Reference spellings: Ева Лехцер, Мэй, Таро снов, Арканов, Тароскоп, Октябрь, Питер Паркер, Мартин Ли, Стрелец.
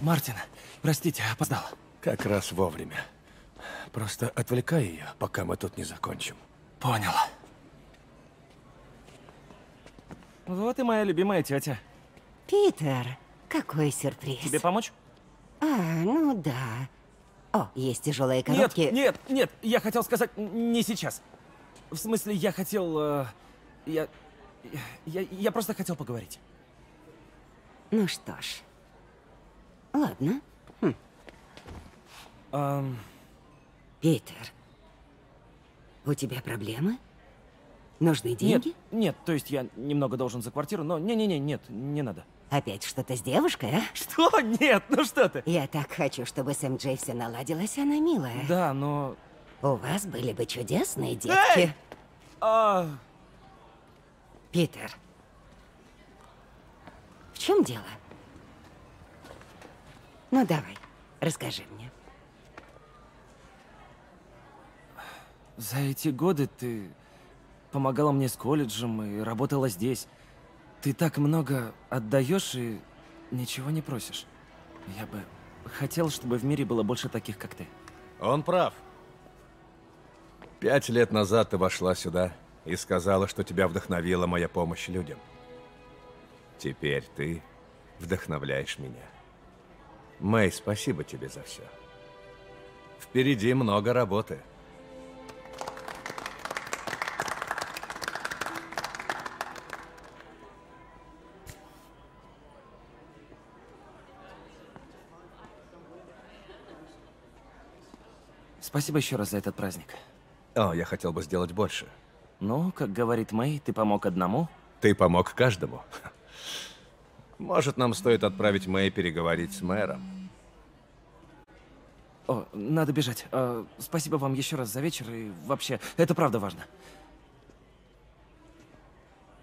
Мартин, простите, опоздал. Как раз вовремя. Просто отвлекай ее, пока мы тут не закончим. Понял. Вот и моя любимая тетя. Питер, какой сюрприз. Тебе помочь? Ну да. О, есть тяжелые коробки. Нет, я хотел сказать не сейчас. В смысле, я хотел... Я просто хотел поговорить. Ну что ж. Ладно. Питер, у тебя проблемы? Нужны деньги? Нет, то есть я немного должен за квартиру, но нет, не надо. Опять что-то с девушкой, а? Что? Нет, ну что ты? Я так хочу, чтобы с МД все наладилось, она милая. Да, но... У вас были бы чудесные детки. Питер, в чем дело? Ну давай, расскажи мне. За эти годы ты помогала мне с колледжем и работала здесь. Ты так много отдаешь и ничего не просишь. Я бы хотел, чтобы в мире было больше таких, как ты. Он прав. 5 лет назад ты вошла сюда и сказала, что тебя вдохновила моя помощь людям. Теперь ты вдохновляешь меня. Мэй, спасибо тебе за все. Впереди много работы. Спасибо еще раз за этот праздник. О, я хотел бы сделать больше. Ну, как говорит Мэй, ты помог одному? Ты помог каждому. Может, нам стоит отправить Мэй переговорить с мэром? О, надо бежать. Спасибо вам еще раз за вечер и вообще, это правда важно.